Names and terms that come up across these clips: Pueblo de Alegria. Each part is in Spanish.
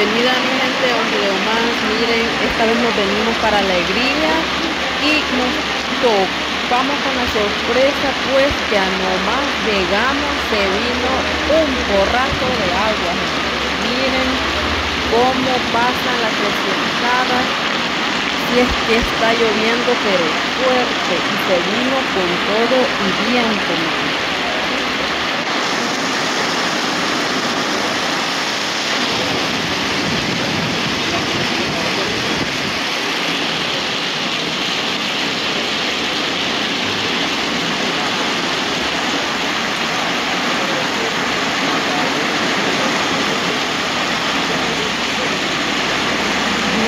Bienvenida mi gente a un video más. Miren, esta vez nos venimos para Alegría y nos topamos con la sorpresa pues que a nomás llegamos se vino un porrazo de agua. Miren cómo pasan las precipitadas. Y es que está lloviendo pero fuerte y se vino con todo y viento.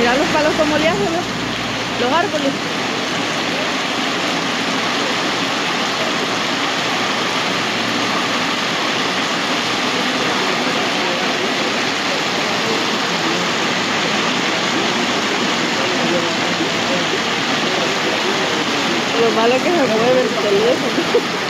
Mirá los palos como le hacen los árboles. Lo malo es que se mueve el teléfono.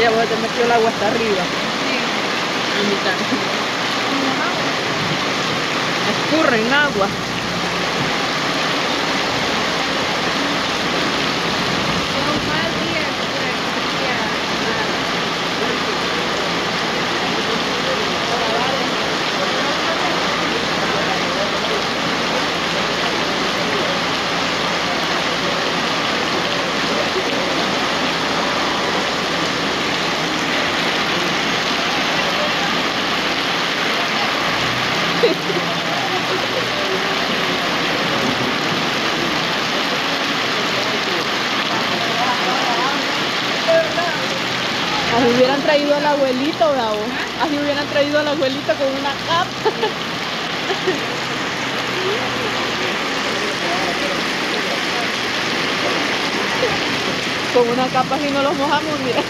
Ya vos te metió el agua hasta arriba. Sí. A mitad. Escurren agua. Así hubieran traído al abuelito, bravo. Así hubieran traído al abuelito con una capa. Con una capa así no los mojamos, mira.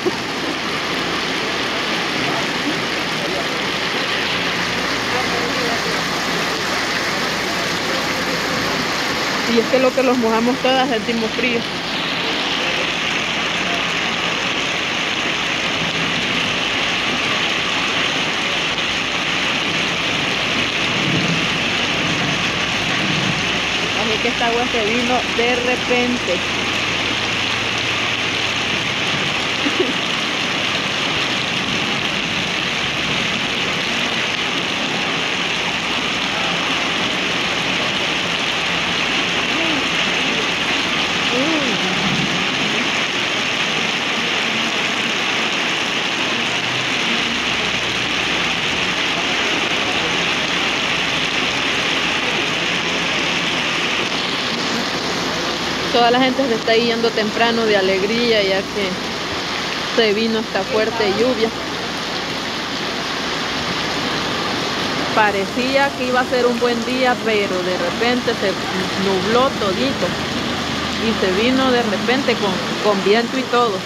Y es que lo que los mojamos todas sentimos frío. Así que esta agua se vino de repente. Toda la gente se está yendo temprano de Alegría, ya que se vino esta fuerte lluvia. Parecía que iba a ser un buen día, pero de repente se nubló todito. Y se vino de repente con viento y todo.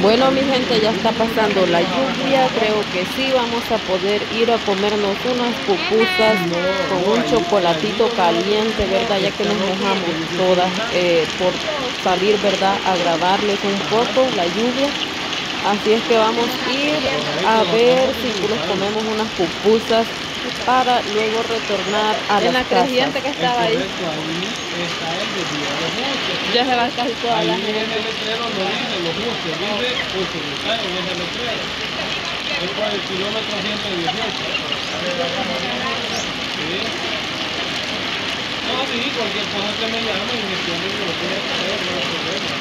Bueno, mi gente, ya está pasando la lluvia, creo que sí vamos a poder ir a comernos unas pupusas con un chocolatito caliente, ¿verdad? Ya que nos mojamos todas por salir, ¿verdad? A grabarles un poco la lluvia. Así es que vamos a ir a ver si nos comemos unas pupusas para luego retornar a la creciente que estaba ahí. Ya se va casi toda la gente. No, sí, cualquier cosa que me llame y me tiene que lo pueda hacer, no lo puede hacer.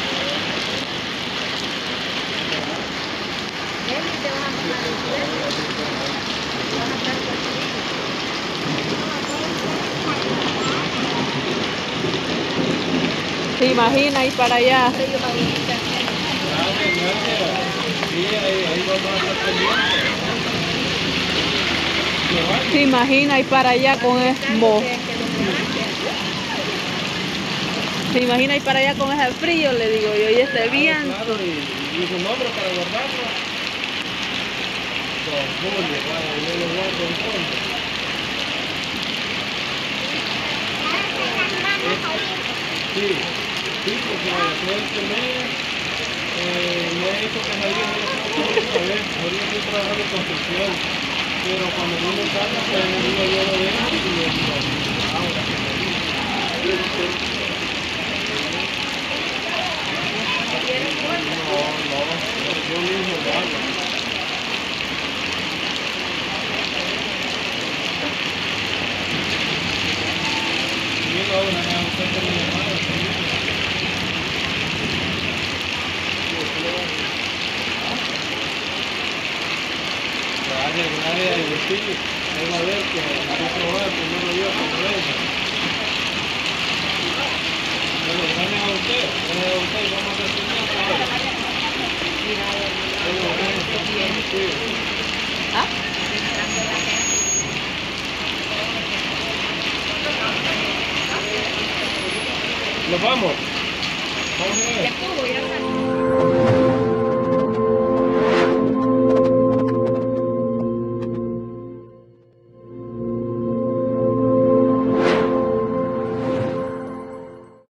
¿Ven y te vas a tomar el pelo? ¿Te vas a estar con el pelo? ¿Te imaginas ir para allá? Claro que no, sí, ahí vamos a estar pendientes. ¿Te imaginas ir para allá con el mo? ¿Se imagina ir para allá con ese frío? Le digo yo, y este viento. Claro, y su nombre para guardarlo. Confunde, claro, yo lo voy a confundir. Sí, porque después de este mes me he dicho que nadie me ha hecho una vez. Ahorita estoy trabajando en construcción, pero cuando yo me salgo, pues me digo yo lo dejo y yo digo, ahora que me digo. No, no, ¿ah? Nos vamos. Ya estuvo, ya.